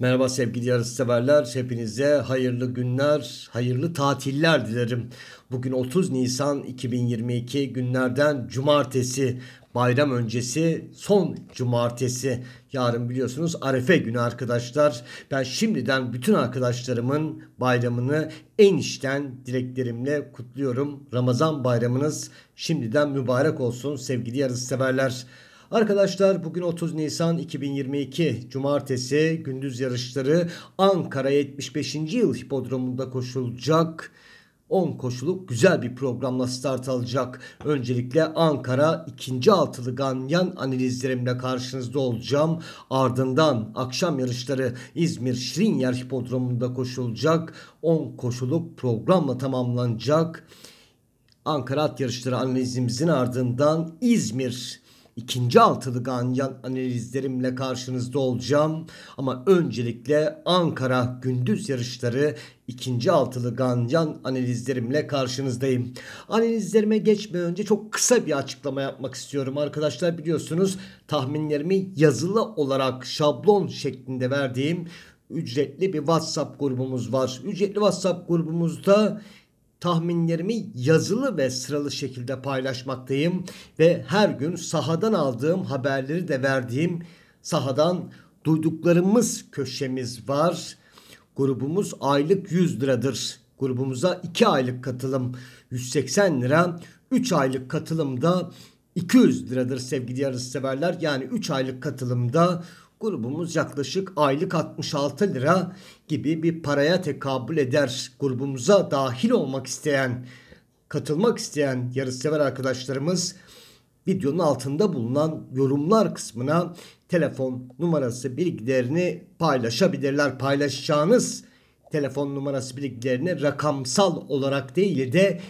Merhaba sevgili yarışseverler, hepinize hayırlı günler, hayırlı tatiller dilerim. Bugün 30 Nisan 2022 günlerden cumartesi, bayram öncesi, son cumartesi. Yarın biliyorsunuz Arefe günü arkadaşlar. Ben şimdiden bütün arkadaşlarımın bayramını en içten dileklerimle kutluyorum. Ramazan bayramınız şimdiden mübarek olsun sevgili yarışseverler. Arkadaşlar bugün 30 Nisan 2022 Cumartesi gündüz yarışları Ankara 75. Yıl Hipodromu'nda koşulacak. 10 koşuluk güzel bir programla start alacak. Öncelikle Ankara 2. altılı ganyan analizlerimle karşınızda olacağım. Ardından akşam yarışları İzmir Şirinyer Hipodromu'nda koşulacak. 10 koşuluk programla tamamlanacak. Ankara at yarışları analizimizin ardından İzmir İkinci altılı ganyan analizlerimle karşınızda olacağım. Ama öncelikle Ankara gündüz yarışları ikinci altılı ganyan analizlerimle karşınızdayım. Analizlerime geçmeden önce çok kısa bir açıklama yapmak istiyorum. Arkadaşlar biliyorsunuz tahminlerimi yazılı olarak şablon şeklinde verdiğim ücretli bir WhatsApp grubumuz var. Ücretli WhatsApp grubumuzda tahminlerimi yazılı ve sıralı şekilde paylaşmaktayım ve her gün sahadan aldığım haberleri de verdiğim sahadan duyduklarımız köşemiz var. Grubumuz aylık 100 liradır. Grubumuza 2 aylık katılım 180 lira, 3 aylık katılımda 200 liradır sevgili yarışseverler. Yani 3 aylık katılımda grubumuz yaklaşık aylık 66 lira gibi bir paraya tekabül eder. Grubumuza dahil olmak isteyen, katılmak isteyen yarışsever arkadaşlarımız videonun altında bulunan yorumlar kısmına telefon numarası bilgilerini paylaşabilirler. Paylaşacağınız telefon numarası bilgilerini rakamsal olarak değil de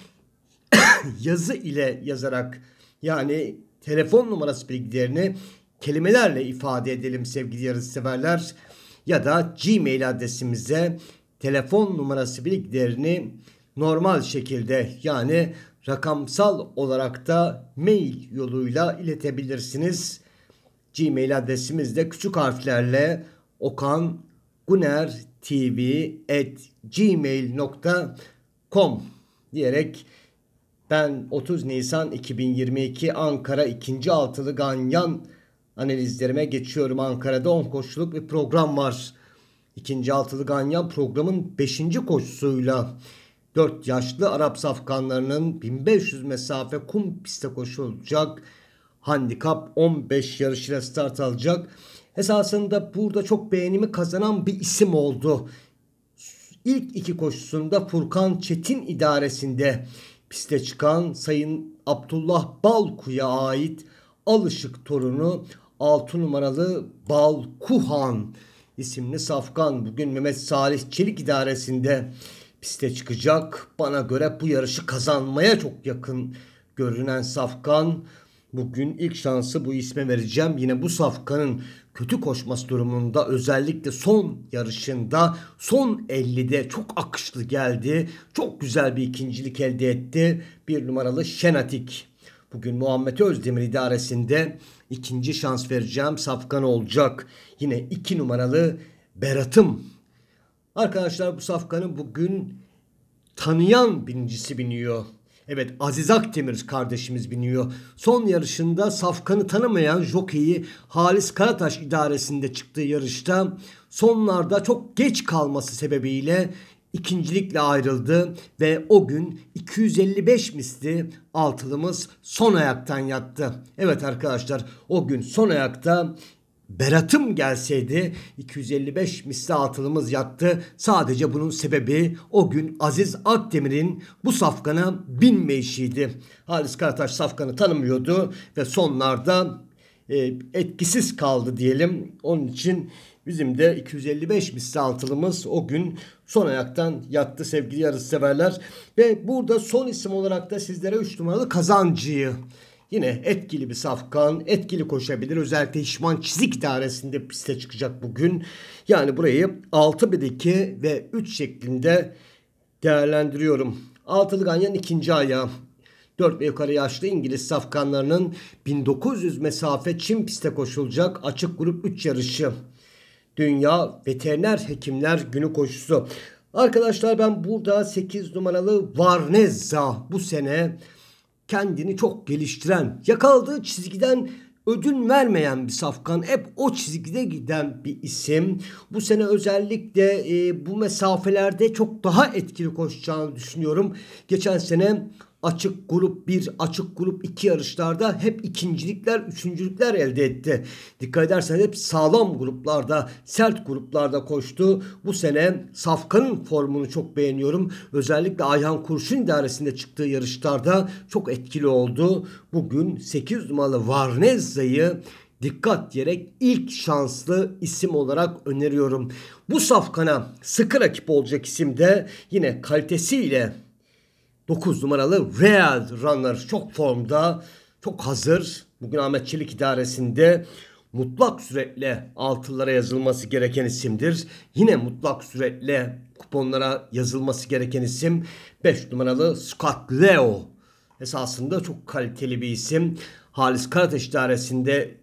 yazı ile yazarak, yani telefon numarası bilgilerini kelimelerle ifade edelim sevgili yarışseverler, ya da Gmail adresimize telefon numarası bilgilerini normal şekilde, yani rakamsal olarak da mail yoluyla iletebilirsiniz. Gmail adresimiz de küçük harflerle okangunertv@gmail.com diyerek ben 30 Nisan 2022 Ankara 2. altılı ganyan analizlerime geçiyorum. Ankara'da 10 koşuluk bir program var. İkinci altılı ganyan programın 5. koşusuyla 4 yaşlı Arap safkanlarının 1500 mesafe kum pistte koşulacak. Handikap 15 yarışıyla start alacak. Esasında burada çok beğenimi kazanan bir isim oldu. İlk 2 koşusunda Furkan Çetin idaresinde piste çıkan Sayın Abdullah Balku'ya ait Alışık torunu 6 numaralı Bal Kuhan isimli safkan bugün Mehmet Salih Çelik idaresinde piste çıkacak. Bana göre bu yarışı kazanmaya çok yakın görünen safkan. Bugün ilk şansı bu isme vereceğim. Yine bu safkanın kötü koşması durumunda özellikle son yarışında son 50'de çok akışlı geldi. Çok güzel bir ikincilik elde etti. 1 numaralı Şenatik. Bugün Muhammet Özdemir idaresinde ikinci şans vereceğim safkan olacak. Yine 2 numaralı Beratım. Arkadaşlar bu safkanı bugün tanıyan binicisi biniyor. Evet, Aziz Akdemir kardeşimiz biniyor. Son yarışında safkanı tanımayan jokeyi Halis Karataş idaresinde çıktığı yarışta sonlarda çok geç kalması sebebiyle İkincilikle ayrıldı ve o gün 255 misli altılımız son ayaktan yattı. Evet arkadaşlar, o gün son ayakta Beratım gelseydi 255 misli altılımız yattı. Sadece bunun sebebi o gün Aziz Akdemir'in bu safkana binmeyişiydi. Halis Karataş safkanı tanımıyordu ve sonlarda etkisiz kaldı diyelim. Onun için bizim de 255 misli altılımız o gün son ayaktan yattı sevgili yarışseverler. Ve burada son isim olarak da sizlere 3 numaralı Kazancı'yı, yine etkili bir safkan, etkili koşabilir. Özellikle Hişman Çizik idaresinde piste çıkacak bugün. Yani burayı 6-1-2 ve 3 şeklinde değerlendiriyorum. Altılı ganyan ikinci ayağı. 4 ve yukarı yaşlı İngiliz safkanlarının 1900 mesafe çim piste koşulacak açık grup 3 yarışı. Dünya Veteriner Hekimler Günü koşusu. Arkadaşlar ben burada 8 numaralı Varnezza bu sene kendini çok geliştiren, yakaladığı çizgiden ödün vermeyen bir safkan, hep o çizgide giden bir isim. Bu sene özellikle bu mesafelerde çok daha etkili koşacağını düşünüyorum. Geçen sene açık grup 1, açık grup 2 yarışlarda hep ikincilikler, üçüncülükler elde etti. Dikkat ederseniz hep sağlam gruplarda, sert gruplarda koştu. Bu sene safkanın formunu çok beğeniyorum. Özellikle Ayhan Kurşun idaresinde çıktığı yarışlarda çok etkili oldu. Bugün 8 numaralı Varnezza'yı dikkat diyerek ilk şanslı isim olarak öneriyorum. Bu safkana sıkı rakip olacak isim de yine kalitesiyle 9 numaralı Real Runner, çok formda, çok hazır. Bugün Ahmet Çelik idaresinde mutlak süretle altılara yazılması gereken isimdir. Yine mutlak süretle kuponlara yazılması gereken isim 5 numaralı Scott Leo. Esasında çok kaliteli bir isim. Halis Karataş idaresinde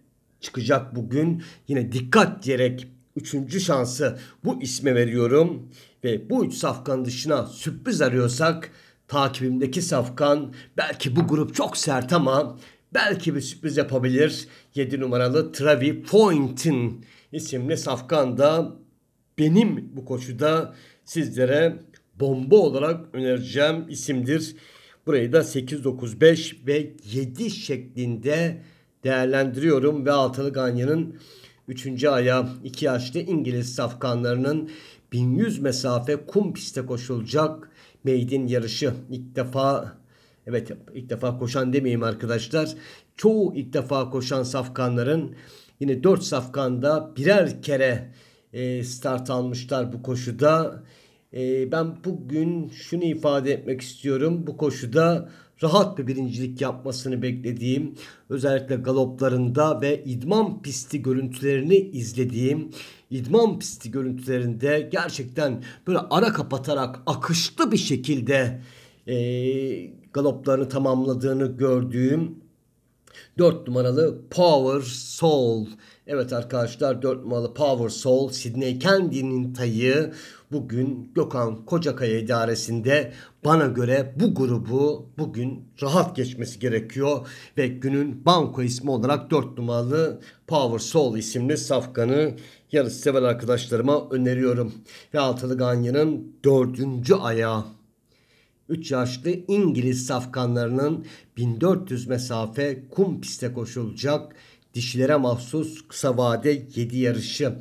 çıkacak bugün. Yine dikkat diyerek 3. şansı bu isme veriyorum. Ve bu 3 safkan dışına sürpriz arıyorsak takibimdeki safkan, belki bu grup çok sert ama belki bir sürpriz yapabilir. 7 numaralı Travis Point'in isimli safkan da benim bu koşuda sizlere bomba olarak önereceğim isimdir. Burayı da 8, 9, 5 ve 7 şeklinde değerlendiriyorum. Ve altılı ganyanın 3. ayağı 2 yaşlı İngiliz safkanlarının 1100 mesafe kum pistte koşulacak Maiden yarışı. İlk defa koşan demeyeyim arkadaşlar. Çoğu ilk defa koşan safkanların yine 4 safkanda birer kere start almışlar bu koşuda. Ben bugün şunu ifade etmek istiyorum. Bu koşuda rahat bir birincilik yapmasını beklediğim, özellikle galoplarında ve idman pisti görüntülerini izlediğim, idman pisti görüntülerinde gerçekten böyle ara kapatarak akışlı bir şekilde galoplarını tamamladığını gördüğüm 4 numaralı Power Soul. Evet arkadaşlar, 4 numaralı Power Soul, Sydney County'nin tayı, bugün Gökhan Kocakaya idaresinde. Bana göre bu grubu bugün rahat geçmesi gerekiyor ve günün banko ismi olarak 4 numaralı Power Soul isimli safkanı yarışsever arkadaşlarıma öneriyorum. Ve altılı ganyanın 4. ayağı 3 yaşlı İngiliz safkanlarının 1400 mesafe kum piste koşulacak dişilere mahsus kısa vade 7 yarışı.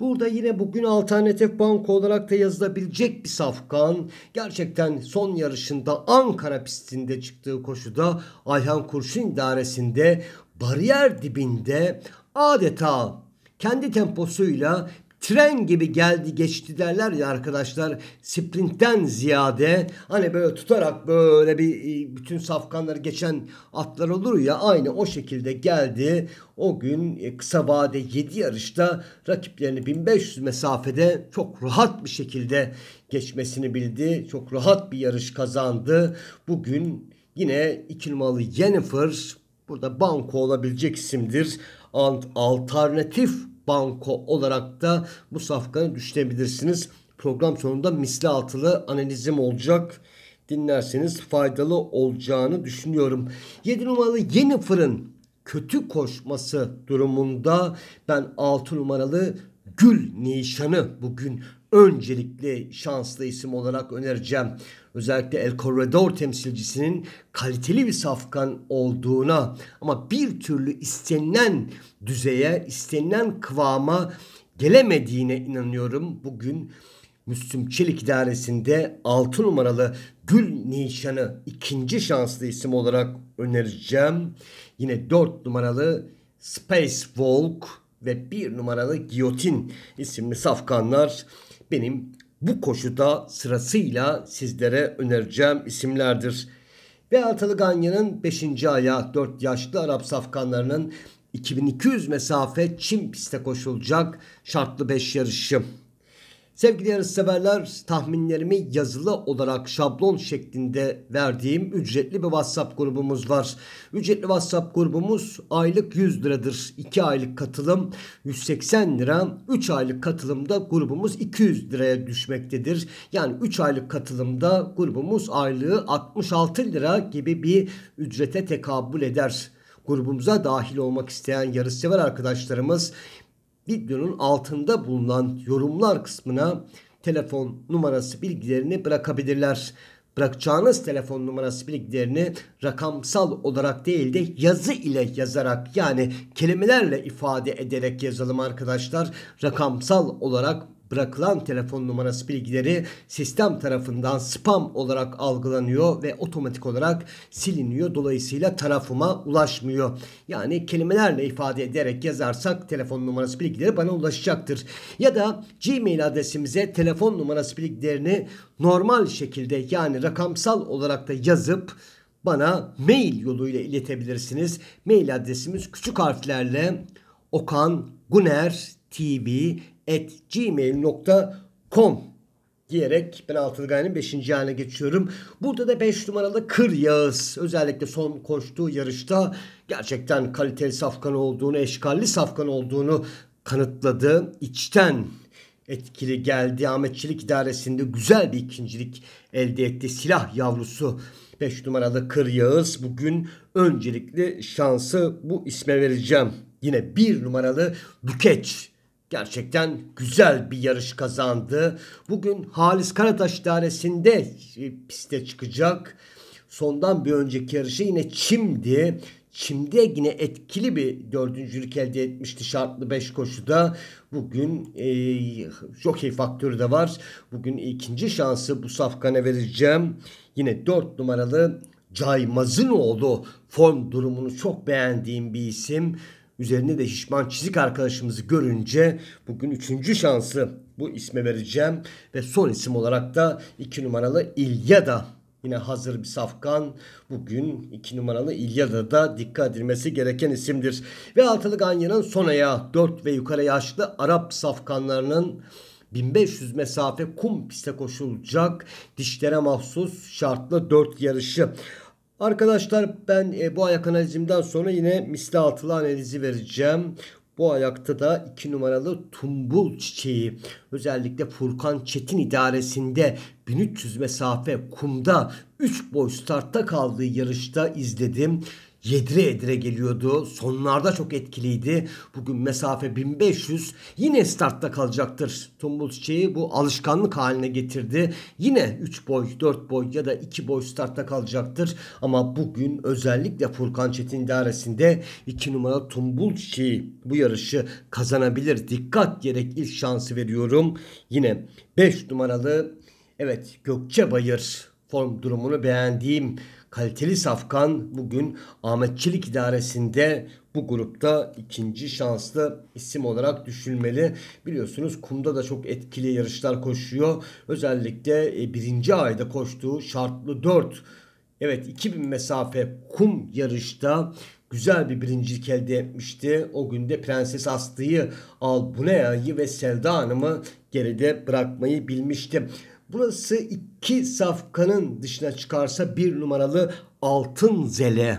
Burada yine bugün alternatif banko olarak da yazılabilecek bir safkan. Gerçekten son yarışında Ankara pistinde çıktığı koşuda Ayhan Kurşun idaresinde bariyer dibinde adeta kendi temposuyla tren gibi geldi geçti derler ya arkadaşlar, sprintten ziyade hani böyle tutarak böyle bir bütün safkanları geçen atlar olur ya, aynı o şekilde geldi. O gün kısa vade 7 yarışta rakiplerini 1500 mesafede çok rahat bir şekilde geçmesini bildi. Çok rahat bir yarış kazandı. Bugün yine 2 numaralı Jennifer burada banko olabilecek isimdir. Alternatif banko olarak da bu safkanı düşünebilirsiniz. Program sonunda misli altılı analizim olacak. Dinlerseniz faydalı olacağını düşünüyorum. 7 numaralı Jennifer'ın kötü koşması durumunda ben 6 numaralı Gül Nişanı bugün öncelikli şanslı isim olarak önereceğim. Özellikle El Corredor temsilcisinin kaliteli bir safkan olduğuna ama bir türlü istenilen düzeye, istenilen kıvama gelemediğine inanıyorum. Bugün Müslüm Çelik idaresinde 6 numaralı Gül Nişanı 2. şanslı isim olarak önereceğim. Yine 4 numaralı Space Volk ve 1 numaralı Giyotin isimli safkanlar benim bu koşuda sırasıyla sizlere önereceğim isimlerdir. Ve altılı ganyanın 5. ayağı 4 yaşlı Arap safkanlarının 2200 mesafe çim piste koşulacak şartlı 5 yarışı. Sevgili yarışseverler, tahminlerimi yazılı olarak şablon şeklinde verdiğim ücretli bir WhatsApp grubumuz var. Ücretli WhatsApp grubumuz aylık 100 liradır. 2 aylık katılım 180 lira. 3 aylık katılımda grubumuz 200 liraya düşmektedir. Yani 3 aylık katılımda grubumuz aylığı 66 lira gibi bir ücrete tekabül eder. Grubumuza dahil olmak isteyen yarışsever arkadaşlarımız videonun altında bulunan yorumlar kısmına telefon numarası bilgilerini bırakabilirler. Bırakacağınız telefon numarası bilgilerini rakamsal olarak değil de yazı ile yazarak, yani kelimelerle ifade ederek yazalım arkadaşlar. Rakamsal olarak bırakılan telefon numarası bilgileri sistem tarafından spam olarak algılanıyor ve otomatik olarak siliniyor. Dolayısıyla tarafıma ulaşmıyor. Yani kelimelerle ifade ederek yazarsak telefon numarası bilgileri bana ulaşacaktır. Ya da Gmail adresimize telefon numarası bilgilerini normal şekilde, yani rakamsal olarak da yazıp bana mail yoluyla iletebilirsiniz. Mail adresimiz küçük harflerle okangunertv@gmail.com diyerek ben Altılgay'ın 5. haline geçiyorum. Burada da 5 numaralı Kır Yağız, özellikle son koştuğu yarışta gerçekten kaliteli safkan olduğunu, eşkalli safkan olduğunu kanıtladı. İçten etkili geldi. Ahmetçilik idaresinde güzel bir ikincilik elde etti. Silah yavrusu 5 numaralı Kır Yağız. Bugün öncelikli şansı bu isme vereceğim. Yine 1 numaralı Bükeç. Gerçekten güzel bir yarış kazandı. Bugün Halis Karataş idaresinde piste çıkacak. Sondan bir önceki yarışı yine Çim'di. Çim'de yine etkili bir dördüncülük elde etmişti şartlı 5 koşuda. Bugün jockey faktörü de var. Bugün ikinci şansı bu safkana vereceğim. Yine 4 numaralı Caymaz'ın oğlu. Form durumunu çok beğendiğim bir isim. Üzerinde de şişman çizik arkadaşımızı görünce bugün 3. şansı bu isme vereceğim. Ve son isim olarak da 2 numaralı İlyada. Yine hazır bir safkan. Bugün 2 numaralı İlyada'da dikkat edilmesi gereken isimdir. Ve altılı ganyanın son ayağı 4 ve yukarı yaşlı Arap safkanlarının 1500 mesafe kum piste koşulacak dişlere mahsus şartlı 4 yarışı. Arkadaşlar ben bu ayak analizimden sonra yine misli altılı analizi vereceğim. Bu ayakta da 2 numaralı Tumbul Çiçeği, özellikle Furkan Çetin idaresinde 1300 mesafe kumda 3 boy startta kaldığı yarışta izledim. Yedire yedire geliyordu. Sonlarda çok etkiliydi. Bugün mesafe 1500. Yine startta kalacaktır. Tumbul Çiçeği bu alışkanlık haline getirdi. Yine 3 boy, 4 boy ya da 2 boy startta kalacaktır. Ama bugün özellikle Furkan Çetin idaresinde 2 numaralı Tumbul Çiçeği bu yarışı kazanabilir. Dikkat gerek ilk şansı veriyorum. Yine 5 numaralı Gökçe Bayır. Form durumunu beğendiğim kaliteli safkan bugün Ahmetçilik idaresinde bu grupta 2. şanslı isim olarak düşünmeli. Biliyorsunuz kumda da çok etkili yarışlar koşuyor. Özellikle 1. ayda koştuğu şartlı 4. 2000 mesafe kum yarışta güzel bir birincilik elde etmişti. O günde Prenses Aslı'yı, Albunea'yı ve Selda Hanım'ı geride bırakmayı bilmişti. Burası 2 safkanın dışına çıkarsa 1 numaralı Altın Zele,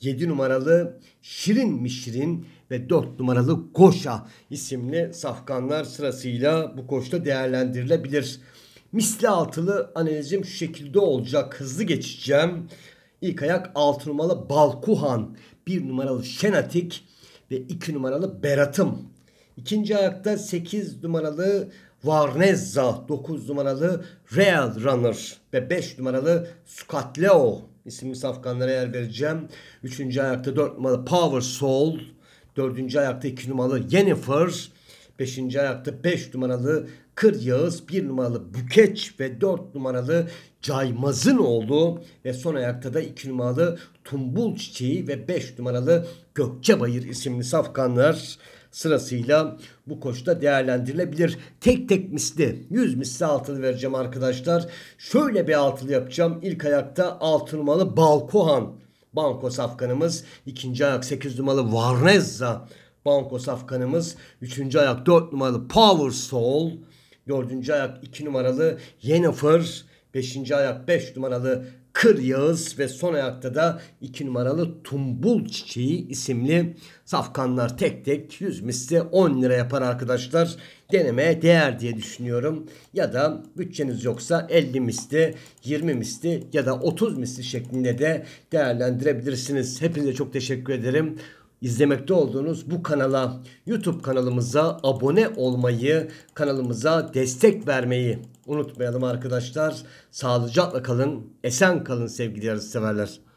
7 numaralı Şirin mi Şirin ve 4 numaralı Koşa isimli safkanlar sırasıyla bu koşta değerlendirilebilir. Misli altılı analizim şu şekilde olacak. Hızlı geçeceğim. İlk ayak 6 numaralı Bal Kuhan, 1 numaralı Şenatik ve 2 numaralı Beratım. İkinci ayakta 8 numaralı Varnezza, 9 numaralı Real Runner ve 5 numaralı Scott Leo isimli safkanlara yer vereceğim. 3. ayakta 4 numaralı Power Soul, 4. ayakta 2 numaralı Jennifer, 5. ayakta 5 numaralı Kır Yağız, 1 numaralı Bükeç ve 4 numaralı Caymaz'ın oğlu ve son ayakta da 2 numaralı Tumbul Çiçeği ve 5 numaralı Gökçe Bayır isimli safkanlar sırasıyla bu koşta değerlendirilebilir. Tek tek misli, 100 misli altılı vereceğim arkadaşlar. Şöyle bir altılı yapacağım. İlk ayakta 6 numaralı Balkuhan banko safkanımız. 2. ayak 8 numaralı Varnezza banko safkanımız. 3. ayak 4 numaralı Power Soul. 4. ayak 2 numaralı Jennifer, 5. ayak 5 numaralı Kır Yağız ve son ayakta da 2 numaralı Tumbul Çiçeği isimli safkanlar tek tek 100 misli 10 lira yapar arkadaşlar. Denemeye değer diye düşünüyorum. Ya da bütçeniz yoksa 50 misli, 20 misli ya da 30 misli şeklinde de değerlendirebilirsiniz. Hepinize çok teşekkür ederim. İzlemekte olduğunuz bu kanala, YouTube kanalımıza abone olmayı, kanalımıza destek vermeyi unutmayalım arkadaşlar. Sağlıcakla kalın, esen kalın sevgili yarışseverler.